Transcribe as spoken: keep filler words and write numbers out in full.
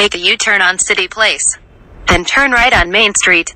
Make a U-turn on City Place. Then turn right on Main Street.